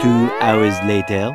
2 hours later.